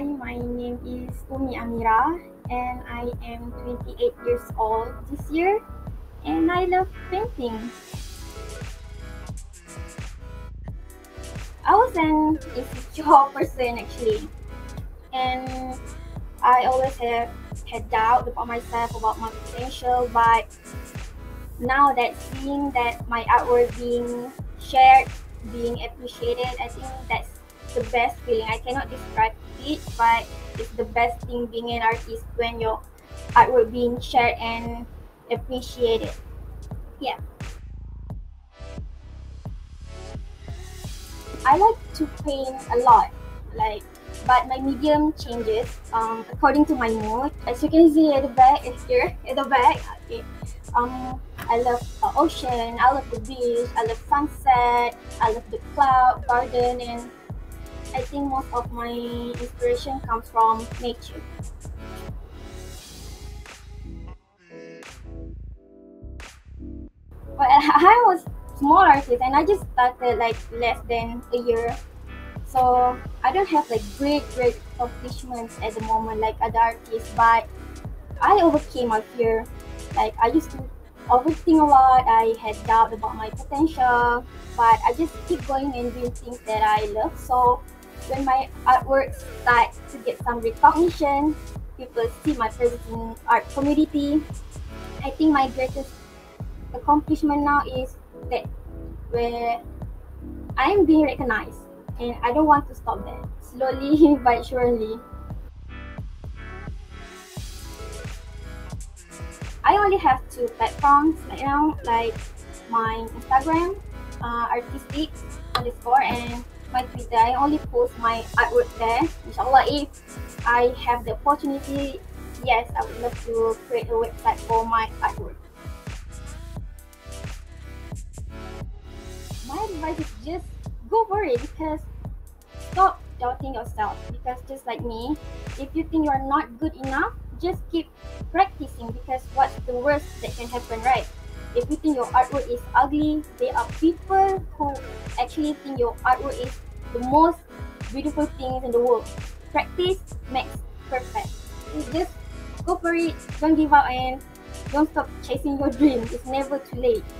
Hi, my name is Umi Amirah and I am 28 years old this year and I love painting. I was an insecure person actually, and I always had doubt about myself, about my potential, but now that seeing that my artwork being shared, being appreciated, I think that's the best feeling. I cannot describe it, but it's the best thing being an artist, when your artwork being shared and appreciated. Yeah, I like to paint a lot, but my medium changes according to my mood. As you can see at the back, okay. I love ocean, I love the beach, I love sunset, I love the cloud, garden, and I think most of my inspiration comes from nature. Well, I was a small artist and I just started less than a year. So I don't have great accomplishments at the moment like other artists, but I overcame my fear. I used to overthink a lot, I had doubt about my potential, but I just keep going and doing things that I love. So when my artwork starts to get some recognition, people see my presence in art community. I think my greatest accomplishment now is that where I am being recognized, and I don't want to stop that. Slowly but surely. I only have 2 platforms right now, my Instagram, artistic_, and my Twitter. I only post my artwork there. Inshallah, if I have the opportunity, yes, I would love to create a website for my artwork. My advice is just go for it, because stop doubting yourself, because just like me, if you think you're not good enough, just keep practicing, because what's the worst that can happen, right? If you think your artwork is ugly, there are people who actually think your artwork is the most beautiful thing in the world. Practice makes perfect. So just go for it, don't give up, and don't stop chasing your dreams. It's never too late.